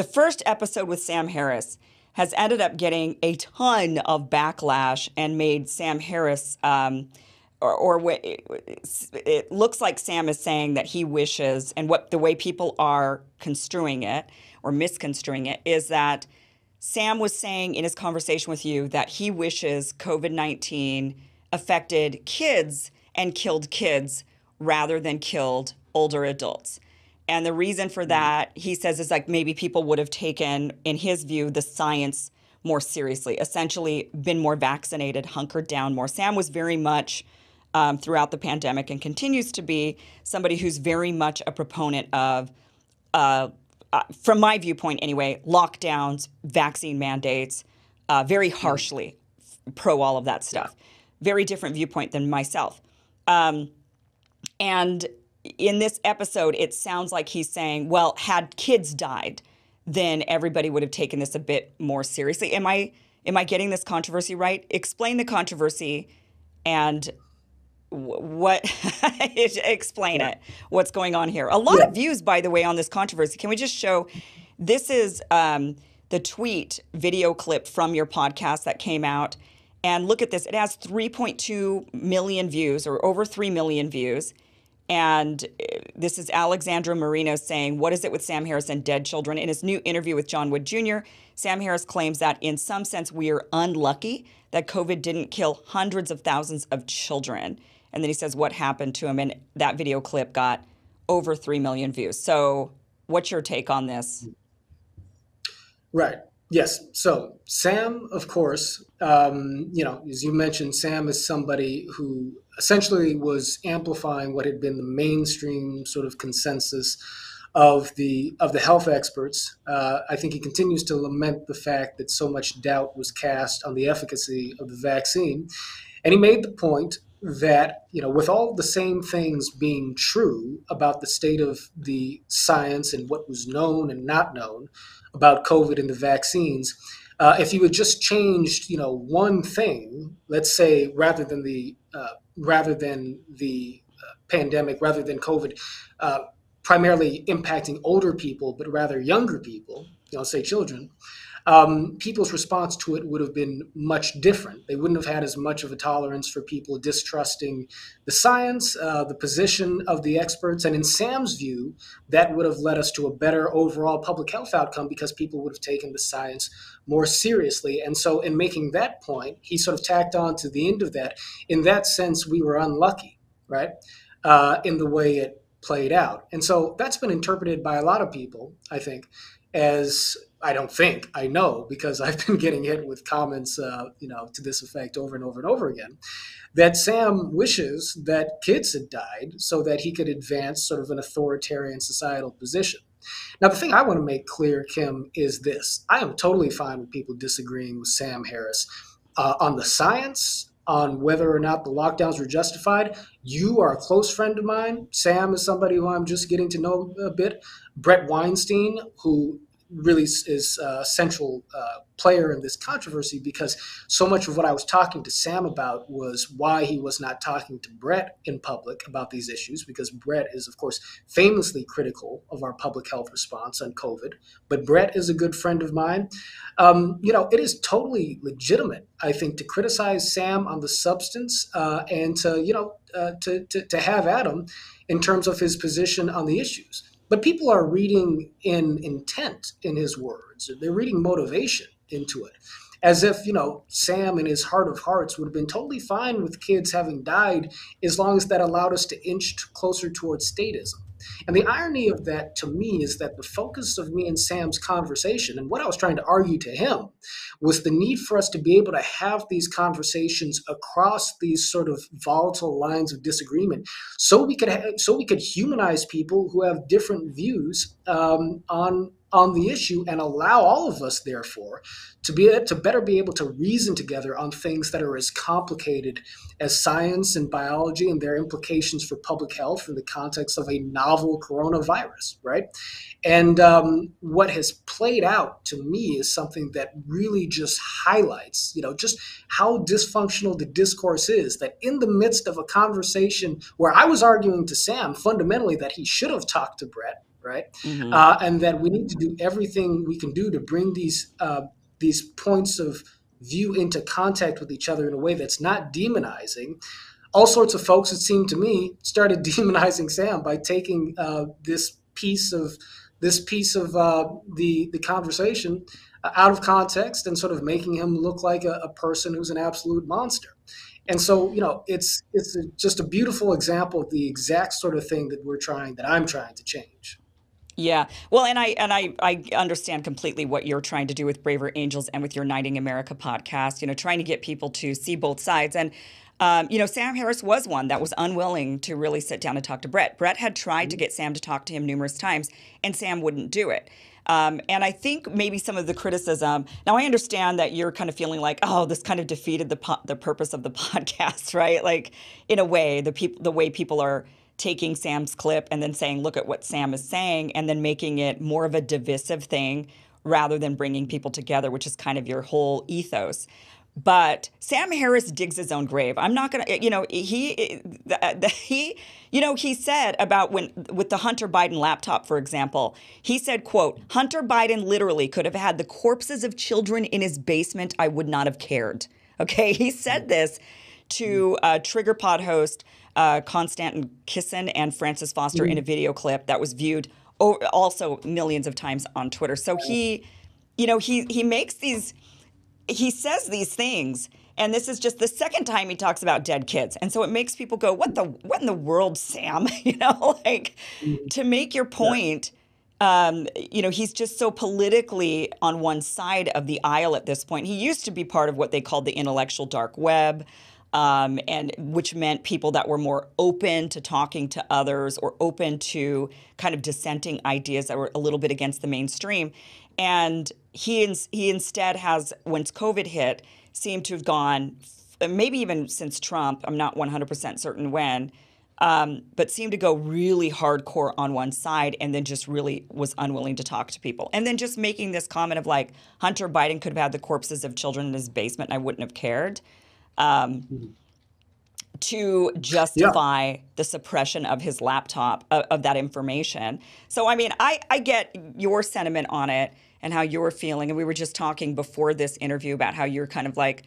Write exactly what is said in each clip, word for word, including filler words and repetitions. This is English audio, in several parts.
The first episode with Sam Harris has ended up getting a ton of backlash and made Sam Harris, um, or, or it looks like Sam is saying that he wishes, and what the way people are construing it or misconstruing it is that Sam was saying in his conversation with you that he wishes COVID nineteen affected kids and killed kids rather than killed older adults. And the reason for that, he says, is like maybe people would have taken, in his view, the science more seriously, essentially been more vaccinated, hunkered down more. Sam was very much, um, throughout the pandemic and continues to be, somebody who's very much a proponent of, uh, uh, from my viewpoint anyway, lockdowns, vaccine mandates, uh, very harshly pro all of that stuff. Very different viewpoint than myself. Um, and... In this episode, it sounds like he's saying, well, had kids died, then everybody would have taken this a bit more seriously. Am I am I getting this controversy right? Explain the controversy and what – explain it, what's going on here. A lot yeah. of views, by the way, on this controversy. Can we just show – this is um, the tweet video clip from your podcast that came out. And look at this. It has three point two million views, or over three million views. And this is Alexandra Marino saying, what is it with Sam Harris and dead children? In his new interview with John Wood Junior, Sam Harris claims that in some sense we are unlucky that COVID didn't kill hundreds of thousands of children. And then he says what happened to him. And that video clip got over three million views. So what's your take on this? Right. Yes. So Sam, of course, um, you know, as you mentioned, Sam is somebody who essentially was amplifying what had been the mainstream sort of consensus of the of the health experts. Uh, I think he continues to lament the fact that so much doubt was cast on the efficacy of the vaccine. And he made the point that, you know, with all the same things being true about the state of the science and what was known and not known about COVID and the vaccines, uh, if you had just changed, you know, one thing, let's say rather than the uh, rather than the uh, pandemic, rather than COVID, uh, primarily impacting older people, but rather younger people, you know, say children, um, people's response to it would have been much different. They wouldn't have had as much of a tolerance for people distrusting the science, uh, the position of the experts. And in Sam's view, that would have led us to a better overall public health outcome because people would have taken the science more seriously. And so in making that point, he sort of tacked on to the end of that. In that sense, we were unlucky, right, uh, in the way it played out. And so that's been interpreted by a lot of people, I think, as I don't think, I know, because I've been getting hit with comments, uh, you know, to this effect over and over and over again, that Sam wishes that kids had died so that he could advance sort of an authoritarian societal position. Now, the thing I want to make clear, Kim, is this. I am totally fine with people disagreeing with Sam Harris uh, on the science, on whether or not the lockdowns were justified. You are a close friend of mine. Sam is somebody who I'm just getting to know a bit. Brett Weinstein, who really is a central uh, player in this controversy, because so much of what I was talking to Sam about was why he was not talking to Brett in public about these issues, because Brett is, of course, famously critical of our public health response on COVID. But Brett is a good friend of mine. Um, you know, it is totally legitimate, I think, to criticize Sam on the substance uh, and to, you know, uh, to, to, to have at him in terms of his position on the issues. But people are reading in intent in his words. They're reading motivation into it, as if, you know, Sam in his heart of hearts would have been totally fine with kids having died as long as that allowed us to inch closer towards statism. And the irony of that, to me, is that the focus of me and Sam's conversation, and what I was trying to argue to him, was the need for us to be able to have these conversations across these sort of volatile lines of disagreement, so we could ha- so we could humanize people who have different views um, on on the issue, and allow all of us, therefore, to be to better be able to reason together on things that are as complicated as science and biology and their implications for public health in the context of a novel coronavirus, right? And um, what has played out to me is something that really just highlights, you know, just how dysfunctional the discourse is, that in the midst of a conversation where I was arguing to Sam fundamentally that he should have talked to Brett, right? Mm-hmm. Uh, and that we need to do everything we can do to bring these uh, these points of view into contact with each other in a way that's not demonizing. All sorts of folks, it seemed to me, started demonizing Sam by taking uh, this piece of this piece of uh, the the conversation uh, out of context and sort of making him look like a, a person who's an absolute monster. And so, you know, it's it's a, just a beautiful example of the exact sort of thing that we're trying, that I'm trying to change. Yeah. Well, and I and I, I understand completely what you're trying to do with Braver Angels and with your Uniting America podcast, you know, trying to get people to see both sides. And, um, you know, Sam Harris was one that was unwilling to really sit down and talk to Brett. Brett had tried mm-hmm. to get Sam to talk to him numerous times, and Sam wouldn't do it. Um, and I think maybe some of the criticism, now I understand that you're kind of feeling like, oh, this kind of defeated the po- the purpose of the podcast, right? Like, in a way, the people, the way people are taking Sam's clip and then saying, look at what Sam is saying, and then making it more of a divisive thing rather than bringing people together, which is kind of your whole ethos. But Sam Harris digs his own grave. I'm not going to, you know, he, he, you know, he said about when, with the Hunter Biden laptop, for example, he said, quote, Hunter Biden literally could have had the corpses of children in his basement. I would not have cared. Okay. He said this to uh, TriggerPod host uh, Constantin Kisin and Francis Foster mm-hmm. in a video clip that was viewed o- also millions of times on Twitter. So he, you know, he, he makes these, he says these things, and this is just the second time he talks about dead kids. And so it makes people go, what the, what in the world, Sam, you know, like to make your point, um, you know, he's just so politically on one side of the aisle at this point. He used to be part of what they called the intellectual dark web, um, and which meant people that were more open to talking to others or open to kind of dissenting ideas that were a little bit against the mainstream. And he ins- he instead has, once COVID hit, seemed to have gone, maybe even since Trump, I'm not one hundred percent certain when, um, but seemed to go really hardcore on one side and then just really was unwilling to talk to people. And then just making this comment of like, Hunter Biden could have had the corpses of children in his basement and I wouldn't have cared, um, mm-hmm. to justify yeah. the suppression of his laptop, of, of that information. So, I mean, I, I get your sentiment on it and how you were feeling. And we were just talking before this interview about how you're kind of like,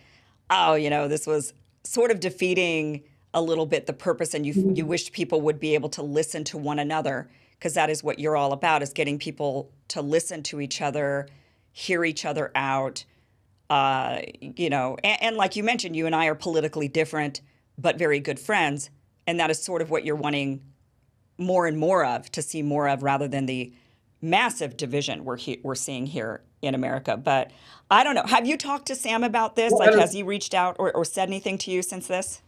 oh, you know, this was sort of defeating a little bit the purpose, and you mm-hmm. you wished people would be able to listen to one another, because that is what you're all about, is getting people to listen to each other, hear each other out, uh, you know. And, and like you mentioned, you and I are politically different, but very good friends. And that is sort of what you're wanting more and more of, to see more of, rather than the massive division we're he- we're seeing here in America. But I don't know. Have you talked to Sam about this? Well, like, has he reached out or, or said anything to you since this?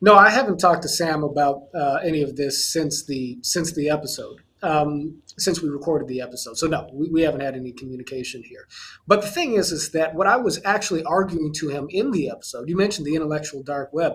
No, I haven't talked to Sam about uh, any of this since the since the episode, um, since we recorded the episode. So no, we, we haven't had any communication here. But the thing is, is that what I was actually arguing to him in the episode, you mentioned the intellectual dark web.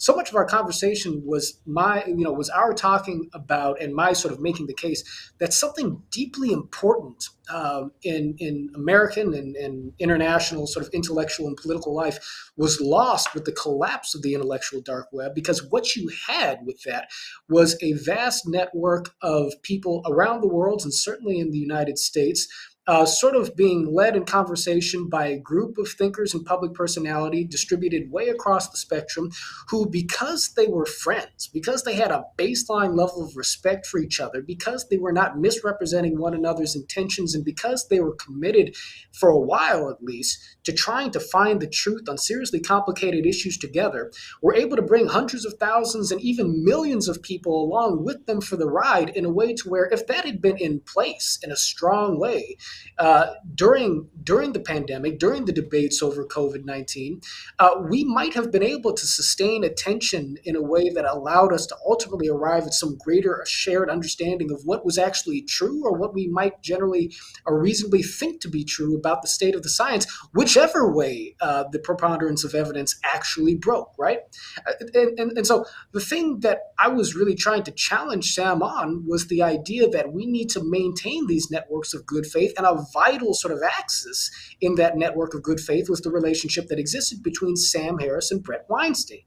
So much of our conversation was my, you know, was our talking about and my sort of making the case that something deeply important um, in in American and, and international sort of intellectual and political life was lost with the collapse of the intellectual dark web, because what you had with that was a vast network of people around the world, and certainly in the United States, Uh, sort of being led in conversation by a group of thinkers and public personality distributed way across the spectrum, who, because they were friends, because they had a baseline level of respect for each other, because they were not misrepresenting one another's intentions, and because they were committed, for a while at least, to trying to find the truth on seriously complicated issues together, were able to bring hundreds of thousands and even millions of people along with them for the ride, in a way to where, if that had been in place in a strong way, Uh, during during the pandemic, during the debates over COVID nineteen, uh, we might have been able to sustain attention in a way that allowed us to ultimately arrive at some greater shared understanding of what was actually true, or what we might generally or reasonably think to be true about the state of the science, whichever way uh, the preponderance of evidence actually broke, right? And, and, and so the thing that I was really trying to challenge Sam on was the idea that we need to maintain these networks of good faith, and a vital sort of axis in that network of good faith was the relationship that existed between Sam Harris and Brett Weinstein.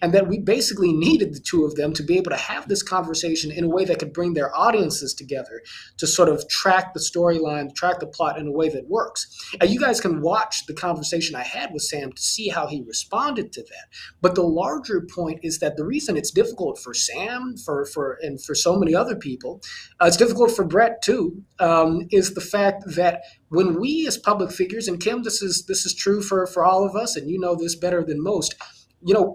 and that we basically needed the two of them to be able to have this conversation in a way that could bring their audiences together to sort of track the storyline, track the plot in a way that works. And you guys can watch the conversation I had with Sam to see how he responded to that. But the larger point is that the reason it's difficult for Sam, for for and for so many other people, uh, it's difficult for Brett too, um, is the fact that when we as public figures, and Kim, this is this is true for, for all of us, and you know this better than most, you know,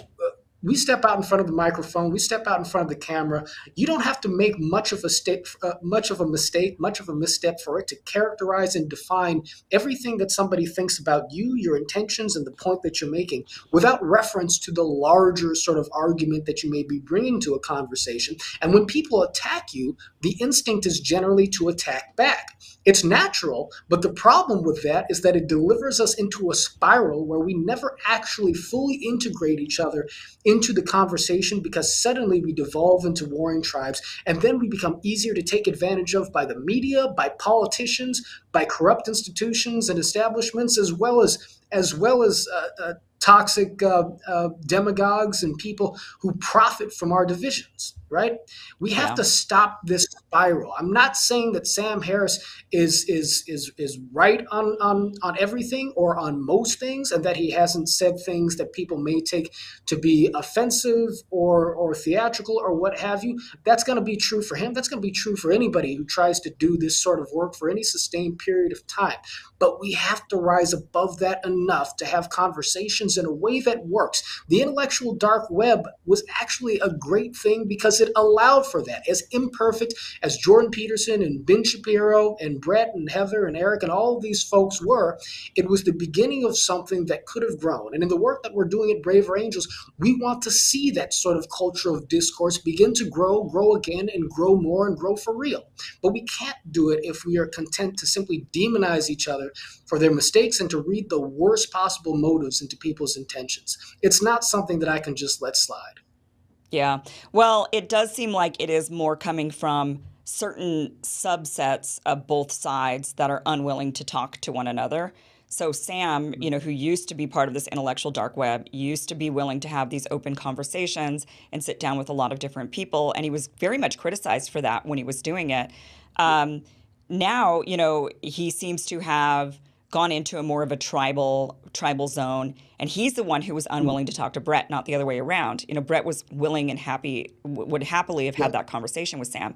we step out in front of the microphone, we step out in front of the camera. You don't have to make much of a mistake, uh, much of a mistake, much of a misstep for it to characterize and define everything that somebody thinks about you, your intentions, and the point that you're making, without reference to the larger sort of argument that you may be bringing to a conversation. And when people attack you, the instinct is generally to attack back. It's natural, but the problem with that is that it delivers us into a spiral where we never actually fully integrate each other into the conversation, because suddenly we devolve into warring tribes, and then we become easier to take advantage of by the media, by politicians, by corrupt institutions and establishments, as well as as well as uh, uh, toxic uh, uh, demagogues and people who profit from our divisions, right? We have yeah. to stop this spiral. I'm not saying that Sam Harris is is is is right on, on, on everything or on most things, and that he hasn't said things that people may take to be offensive or, or theatrical or what have you. That's going to be true for him. That's going to be true for anybody who tries to do this sort of work for any sustained period of time. But we have to rise above that enough to have conversations in a way that works. The intellectual dark web was actually a great thing because it allowed for that. As imperfect as Jordan Peterson and Ben Shapiro and Brett and Heather and Eric and all of these folks were, it was the beginning of something that could have grown. And in the work that we're doing at Braver Angels, we want to see that sort of culture of discourse begin to grow, grow again, and grow more and grow for real. But we can't do it if we are content to simply demonize each other for their mistakes and to read the worst possible motives into people's intentions. It's not something that I can just let slide. Yeah. Well, it does seem like it is more coming from certain subsets of both sides that are unwilling to talk to one another. So Sam, you know, who used to be part of this intellectual dark web, used to be willing to have these open conversations and sit down with a lot of different people. And he was very much criticized for that when he was doing it. Um, now, you know, he seems to have gone into a more of a tribal tribal zone, and he's the one who was unwilling to talk to Brett, not the other way around. You know, Brett was willing and happy, w- would happily have had that conversation with Sam.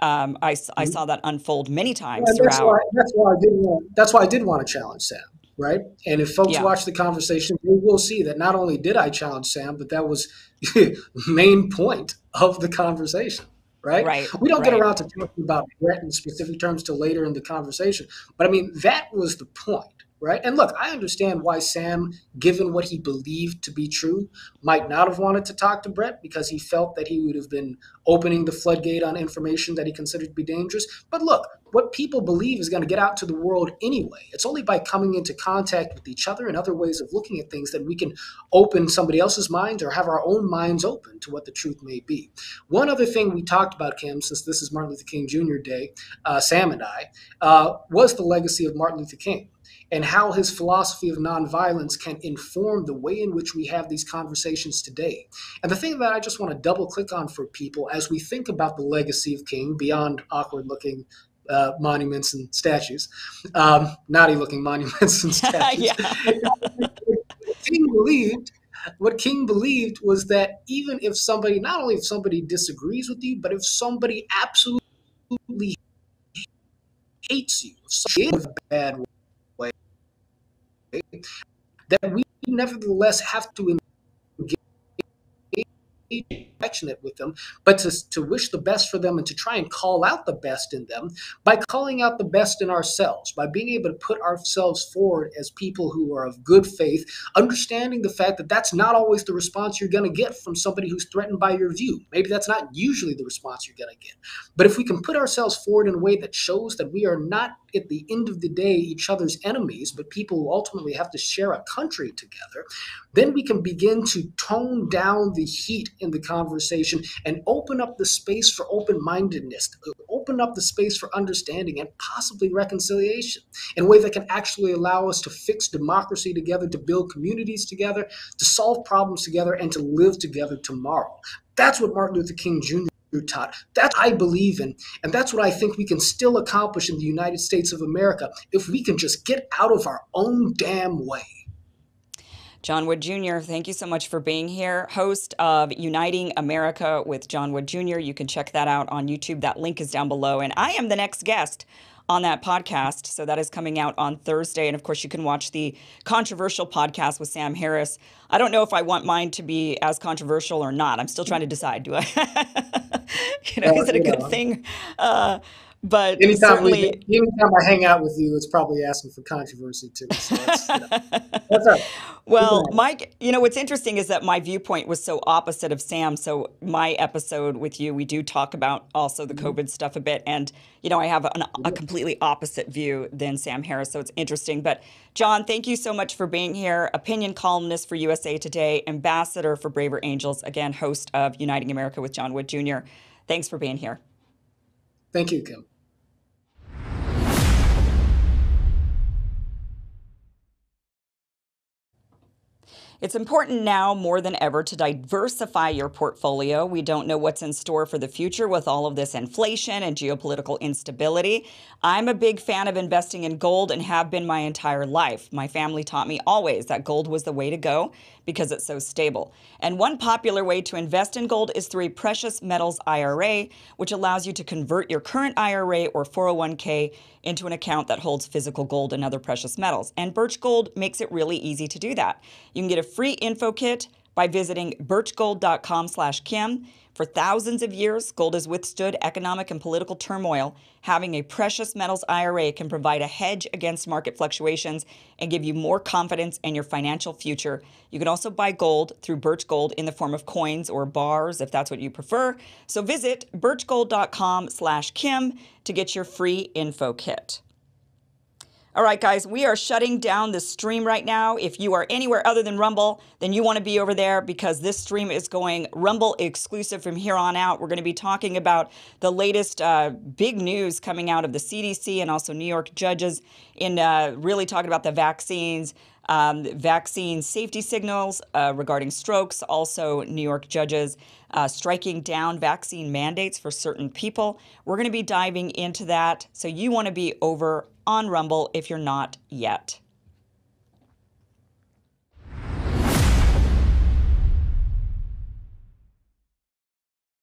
Um, I, I saw that unfold many times yeah, that's throughout. Why, that's why I didn't want, that's why I did want to challenge Sam, right? And if folks yeah. watch the conversation, they will see that not only did I challenge Sam, but that was the main point of the conversation. Right? right? We don't right. get around to talking about Brett in specific terms till later in the conversation. But I mean, that was the point, right? And look, I understand why Sam, given what he believed to be true, might not have wanted to talk to Brett, because he felt that he would have been opening the floodgate on information that he considered to be dangerous. But look, what people believe is going to get out to the world anyway. It's only by coming into contact with each other and other ways of looking at things that we can open somebody else's mind or have our own minds open to what the truth may be. One other thing we talked about, Kim, since this is Martin Luther King Junior Day, uh, Sam and I, uh, was the legacy of Martin Luther King and how his philosophy of nonviolence can inform the way in which we have these conversations today. And the thing that I just want to double click on for people as we think about the legacy of King beyond awkward looking uh, monuments and statues, um, naughty looking monuments and statues. King believed, what King believed was that even if somebody, not only if somebody disagrees with you, but if somebody absolutely hates you, if somebody is a bad way, that we nevertheless have to engage affectionate with them, but to, to wish the best for them and to try and call out the best in them by calling out the best in ourselves, by being able to put ourselves forward as people who are of good faith, understanding the fact that that's not always the response you're going to get from somebody who's threatened by your view. Maybe that's not usually the response you're going to get. But if we can put ourselves forward in a way that shows that we are not, at the end of the day, each other's enemies, but people who ultimately have to share a country together, then we can begin to tone down the heat in the conversation and open up the space for open-mindedness, open up the space for understanding and possibly reconciliation in a way that can actually allow us to fix democracy together, to build communities together, to solve problems together, and to live together tomorrow. That's what Martin Luther King Junior taught. That's what I believe in, and that's what I think we can still accomplish in the United States of America if we can just get out of our own damn way. John Wood Junior, thank you so much for being here, host of Uniting America with John Wood Junior You can check that out on YouTube. That link is down below, and I am the next guest on that podcast, so that is coming out on Thursday. And of course, you can watch the controversial podcast with Sam Harris. I don't know if I want mine to be as controversial or not. I'm still trying to decide. Do I? you know, well, is it a good know. thing? Uh, But anytime, certainly, we, anytime I hang out with you, it's probably asking for controversy too. So that's, you know, that's right. Well, Mike, you know, what's interesting is that my viewpoint was so opposite of Sam. So my episode with you, we do talk about also the mm-hmm. COVID stuff a bit. And, you know, I have an, a completely opposite view than Sam Harris. So it's interesting. But John, thank you so much for being here. Opinion columnist for U S A Today, ambassador for Braver Angels, again, host of Uniting America with John Wood Junior Thanks for being here. Thank you, Kim. It's important now more than ever to diversify your portfolio. We don't know what's in store for the future with all of this inflation and geopolitical instability. I'm a big fan of investing in gold and have been my entire life. My family taught me always that gold was the way to go because it's so stable. And one popular way to invest in gold is through a precious metals I R A, which allows you to convert your current I R A or four oh one k into an account that holds physical gold and other precious metals. And Birch Gold makes it really easy to do that. You can get a free info kit by visiting birch gold dot com slash Kim. For thousands of years, gold has withstood economic and political turmoil. Having a precious metals I R A can provide a hedge against market fluctuations and give you more confidence in your financial future. You can also buy gold through Birch Gold in the form of coins or bars, if that's what you prefer. So visit birch gold dot com slash Kim to get your free info kit. All right, guys, we are shutting down the stream right now. If you are anywhere other than Rumble, then you want to be over there because this stream is going Rumble exclusive from here on out. We're going to be talking about the latest uh, big news coming out of the C D C and also New York judges in uh, really talking about the vaccines, um, vaccine safety signals uh, regarding strokes, also New York judges uh, striking down vaccine mandates for certain people. We're going to be diving into that. So you want to be over on Rumble if you're not yet.